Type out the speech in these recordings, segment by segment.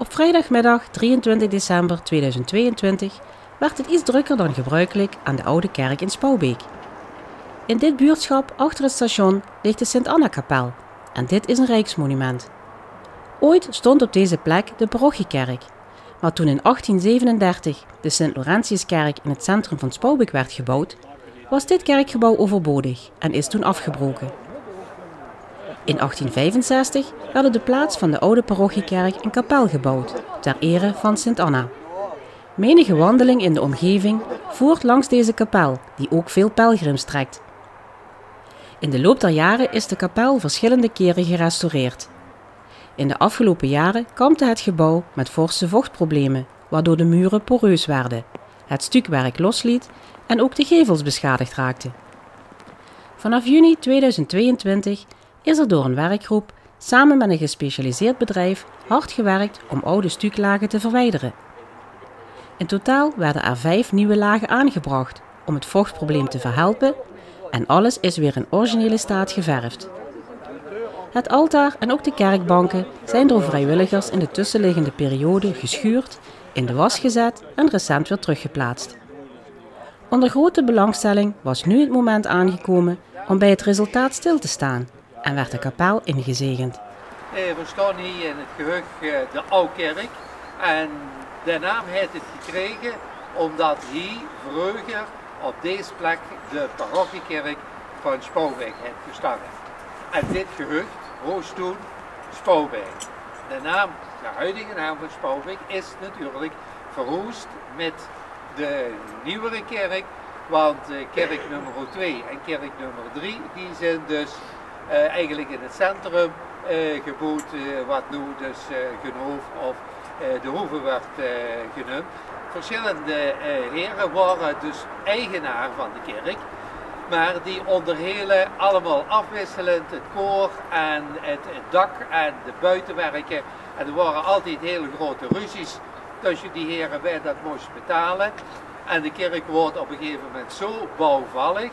Op vrijdagmiddag 23 december 2022 werd het iets drukker dan gebruikelijk aan de Oude Kerk in Spaubeek. In dit buurtschap achter het station ligt de Sint-Anna-kapel en dit is een rijksmonument. Ooit stond op deze plek de parochiekerk, maar toen in 1837 de Sint-Laurentiuskerk in het centrum van Spaubeek werd gebouwd, was dit kerkgebouw overbodig en is toen afgebroken. In 1865 werd op de plaats van de oude parochiekerk een kapel gebouwd, ter ere van Sint-Anna. Menige wandeling in de omgeving voert langs deze kapel, die ook veel pelgrims trekt. In de loop der jaren is de kapel verschillende keren gerestaureerd. In de afgelopen jaren kampte het gebouw met forse vochtproblemen, waardoor de muren poreus werden, het stucwerk losliet en ook de gevels beschadigd raakten. Vanaf juni 2022 is er door een werkgroep samen met een gespecialiseerd bedrijf hard gewerkt om oude stuklagen te verwijderen. In totaal werden er 5 nieuwe lagen aangebracht om het vochtprobleem te verhelpen en alles is weer in originele staat geverfd. Het altaar en ook de kerkbanken zijn door vrijwilligers in de tussenliggende periode geschuurd, in de was gezet en recent weer teruggeplaatst. Onder grote belangstelling was nu het moment aangekomen om bij het resultaat stil te staan en werd de kapel ingezegend. We staan hier in het gehucht de Oude Kerk en de naam heeft het gekregen omdat hier vroeger op deze plek de parochiekerk van Spaubeek heeft gestaan. En dit gehucht was toen Spaubeek. De huidige naam van Spaubeek is natuurlijk verroest met de nieuwere kerk, want kerk nummer 2 en kerk nummer 3 die zijn dus eigenlijk in het centrum gebouwd, wat nu dus Genoof of de Hoeve werd genoemd. Verschillende heren waren dus eigenaar van de kerk, maar die onderhielden allemaal afwisselend het koor en het dak en de buitenwerken. En er waren altijd hele grote ruzies tussen die heren wij dat moesten betalen. En de kerk wordt op een gegeven moment zo bouwvallig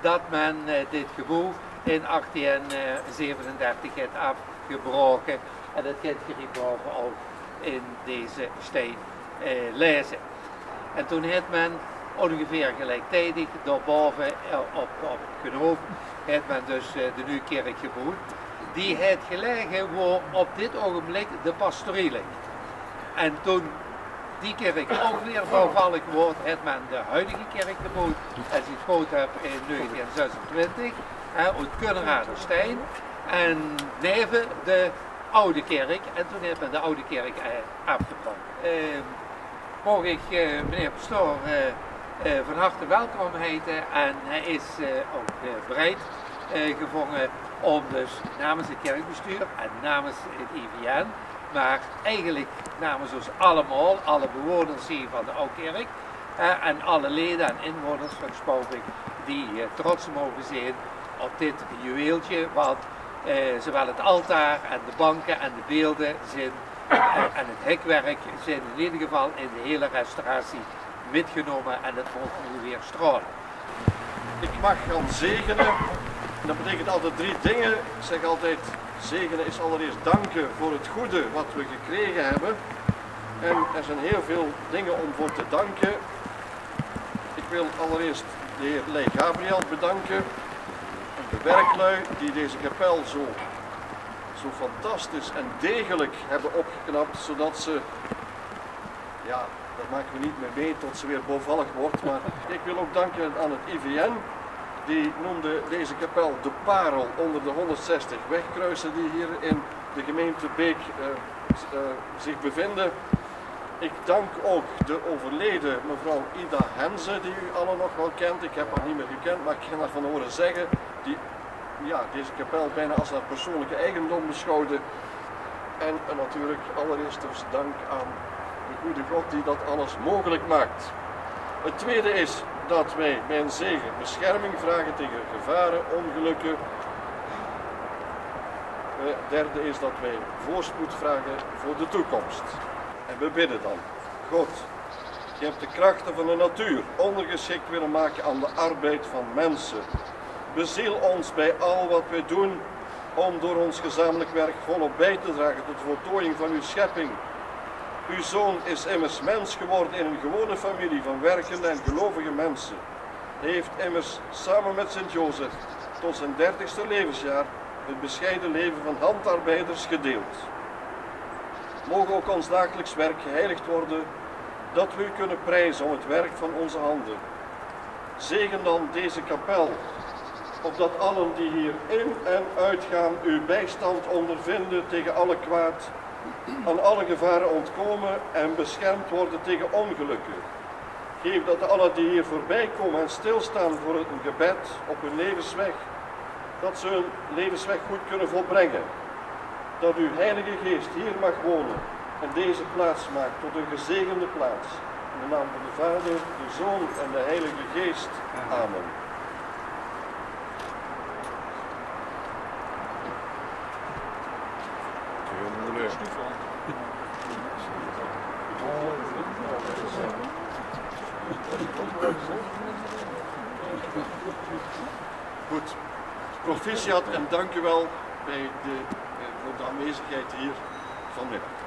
dat men dit gebouw in 1837 heeft afgebroken. En dat heeft gereborgen ook in deze steen lezen. En toen heeft men ongeveer gelijktijdig daarboven op Genoof heeft men dus de nieuwe kerk gebouwd. Die heeft gelegen waar op dit ogenblik de pastorie ligt. En toen die kerk ook weer bouwvallig wordt, heeft men de huidige kerk gebouwd. Als ik het goed heb in 1926, uit Kunradenstein en neven de Oude Kerk. En toen heeft men de Oude Kerk afgepakt. Mocht ik meneer pastoor van harte welkom heten en hij is ook bereid gevonden om dus namens het kerkbestuur en namens het IVN, maar eigenlijk namens ons allemaal, alle bewoners hier van de Oude Kerk en alle leden en inwoners van Spaubeek die trots mogen zijn op dit juweeltje, want zowel het altaar en de banken en de beelden zijn, en het hekwerk zijn in ieder geval in de hele restauratie metgenomen en het wordt nu weer stralen. Ik mag gaan zegenen en dat betekent altijd 3 dingen. Ik zeg altijd, zegenen is allereerst danken voor het goede wat we gekregen hebben. En er zijn heel veel dingen om voor te danken. Ik wil allereerst de heer Leij Gabriel bedanken. De werklui die deze kapel zo fantastisch en degelijk hebben opgeknapt, zodat ze, ja, dat maken we niet meer mee tot ze weer bouwvallig wordt. Maar ik wil ook danken aan het IVN, die noemde deze kapel de parel onder de 160 wegkruisen die hier in de gemeente Beek zich bevinden. Ik dank ook de overleden mevrouw Ida Henze, die u allen nog wel kent. Ik heb haar niet meer gekend, maar ik ken haar van horen zeggen. Die deze kapel bijna als haar persoonlijke eigendom beschouwde. En natuurlijk allereerst dus dank aan de goede God die dat alles mogelijk maakt. Het tweede is dat wij bij een zegen bescherming vragen tegen gevaren, ongelukken. Het derde is dat wij voorspoed vragen voor de toekomst. En we bidden dan, God, je hebt de krachten van de natuur ondergeschikt willen maken aan de arbeid van mensen. Beziel ons bij al wat wij doen om door ons gezamenlijk werk volop bij te dragen tot de voltooiing van uw schepping. Uw zoon is immers mens geworden in een gewone familie van werkende en gelovige mensen. Hij heeft immers samen met Sint-Jozef tot zijn 30e levensjaar het bescheiden leven van handarbeiders gedeeld. Mogen ook ons dagelijks werk geheiligd worden, dat we u kunnen prijzen om het werk van onze handen. Zegen dan deze kapel, opdat allen die hier in en uitgaan uw bijstand ondervinden tegen alle kwaad, aan alle gevaren ontkomen en beschermd worden tegen ongelukken. Geef dat alle die hier voorbij komen en stilstaan voor een gebed op hun levensweg, dat ze hun levensweg goed kunnen volbrengen. Dat uw Heilige Geest hier mag wonen en deze plaats maakt tot een gezegende plaats. In de naam van de Vader, de Zoon en de Heilige Geest. Amen. Goed, proficiat en dank u wel voor de aanwezigheid hier vanmiddag.